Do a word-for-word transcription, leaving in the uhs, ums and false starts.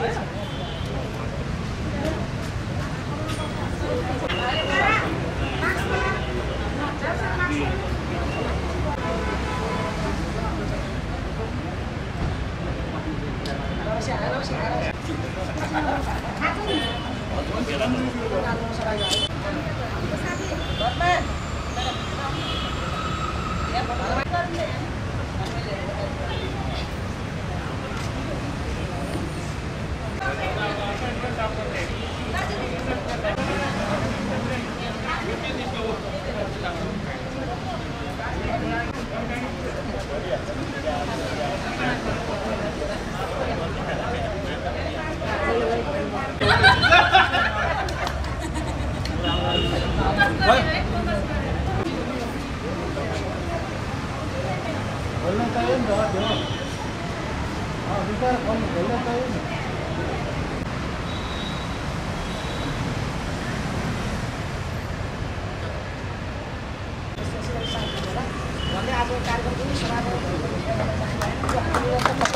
Kami akan kargo ini selalu